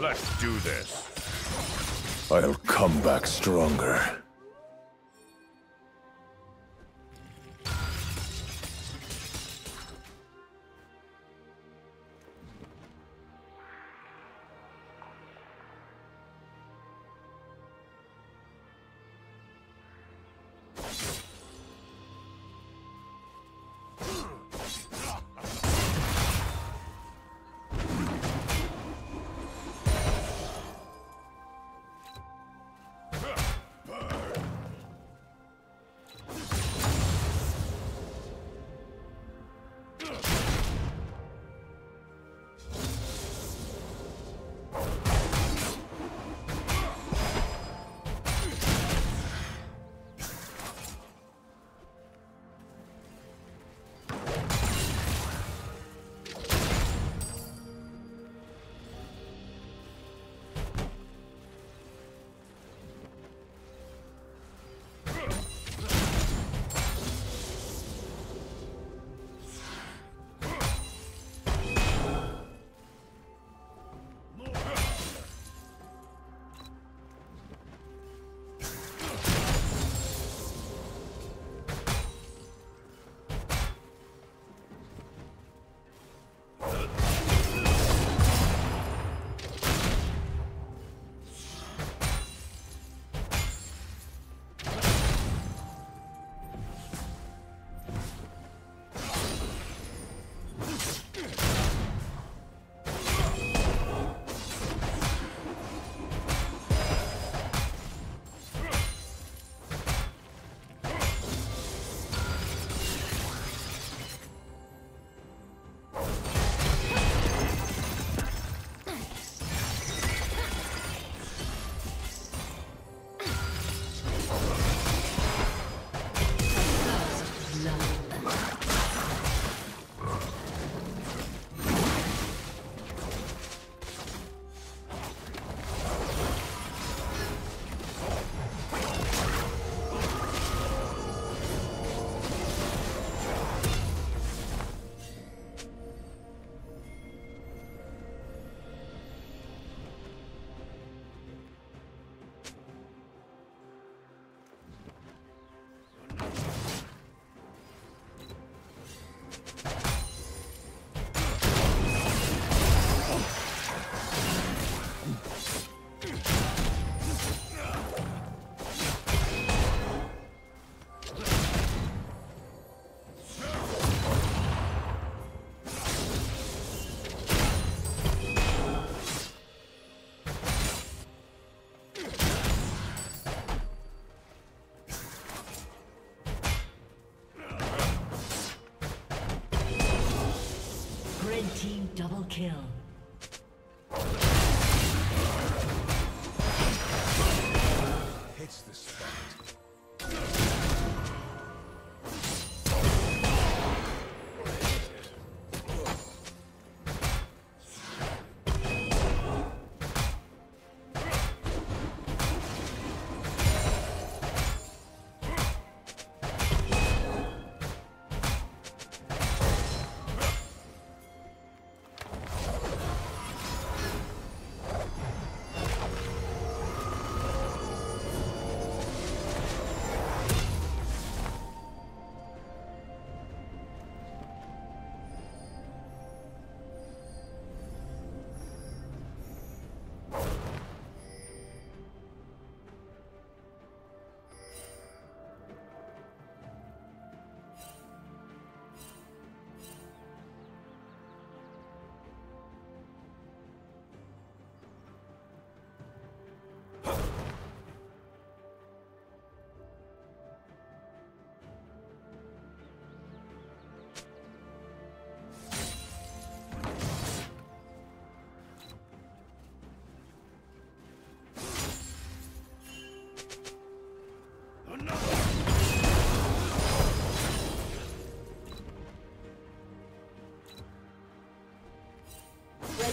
Let's do this. I'll come back stronger. Double kill. Hits the spot. The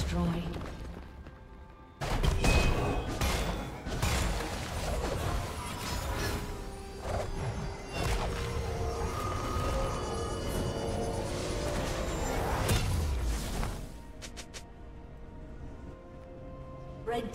destroyed. Red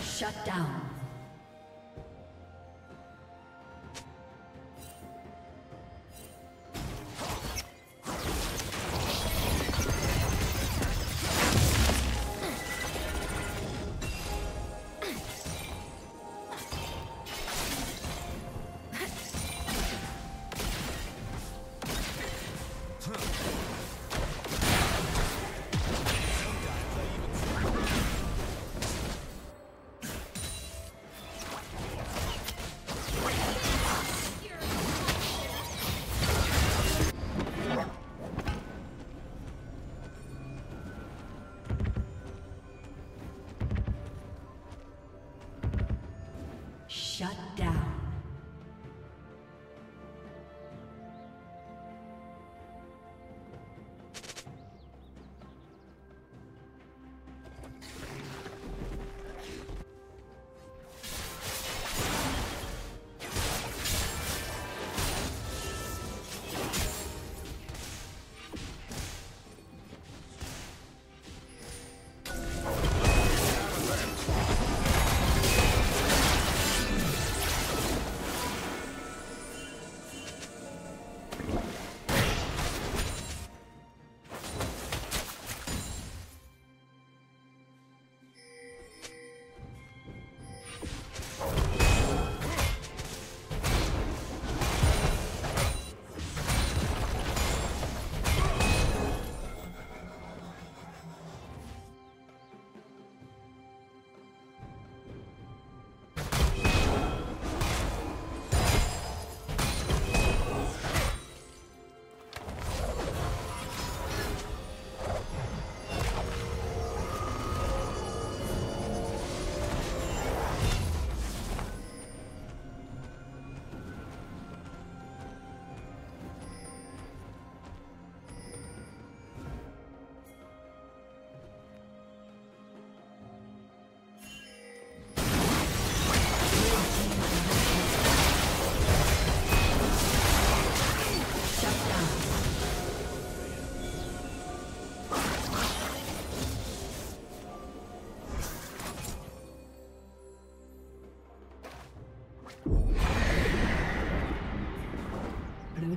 Shut down. Shut down. Blue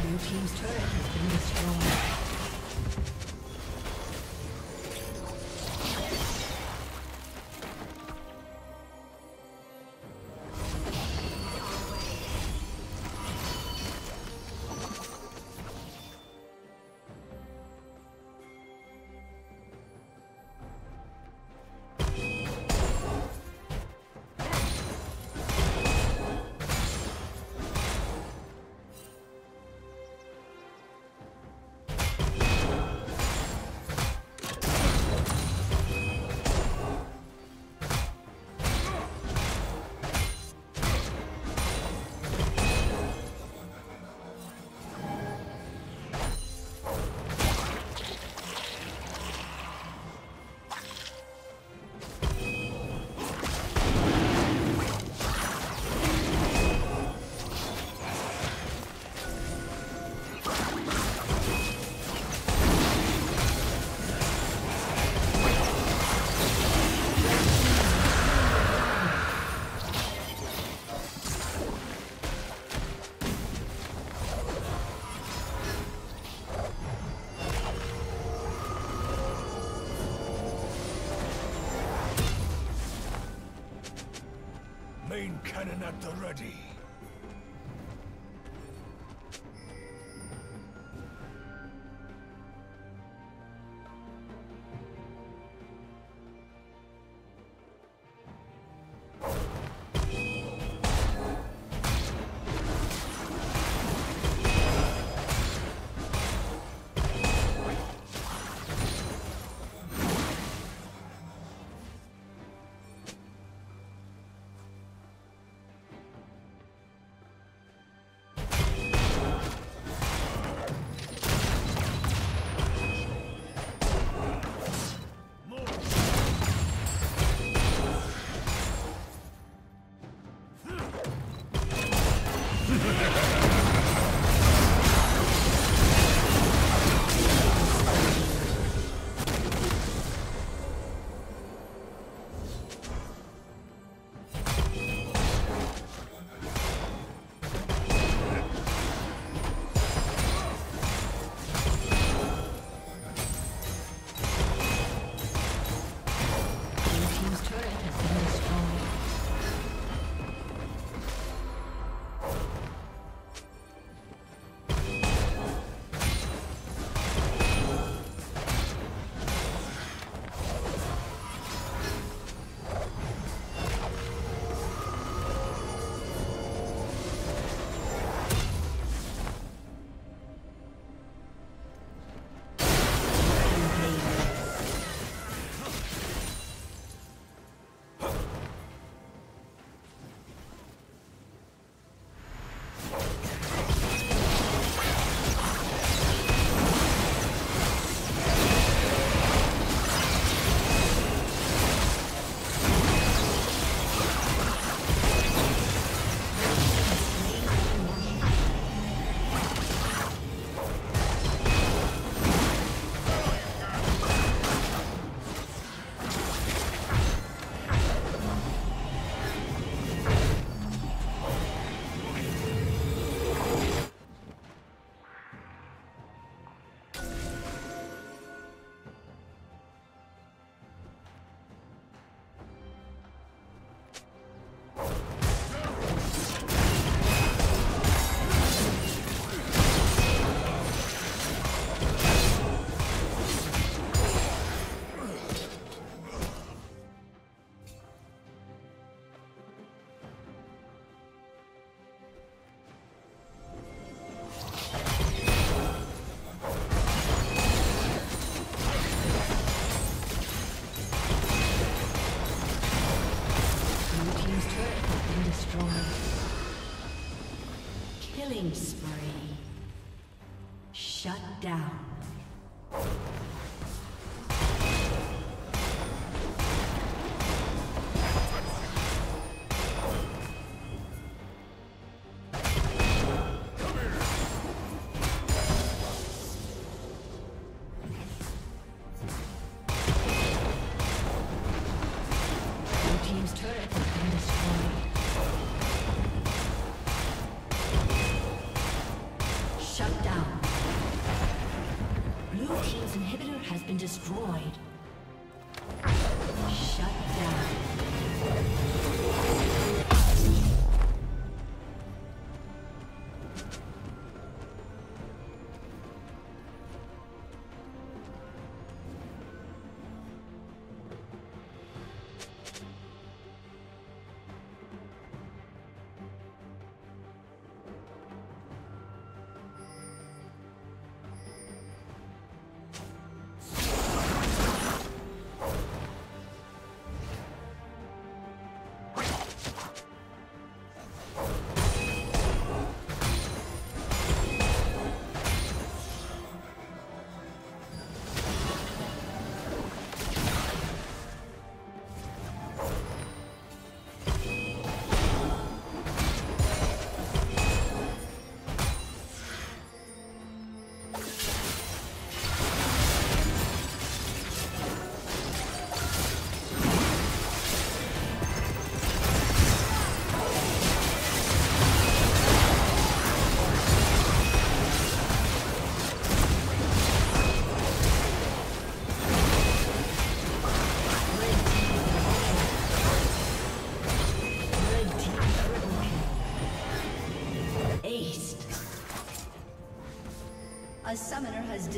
Blue team's turret has been destroyed. main cannon at the ready. Killing spree. Shut down. Destroyed. Shut down.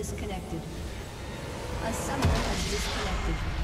disconnected. A summoner has disconnected.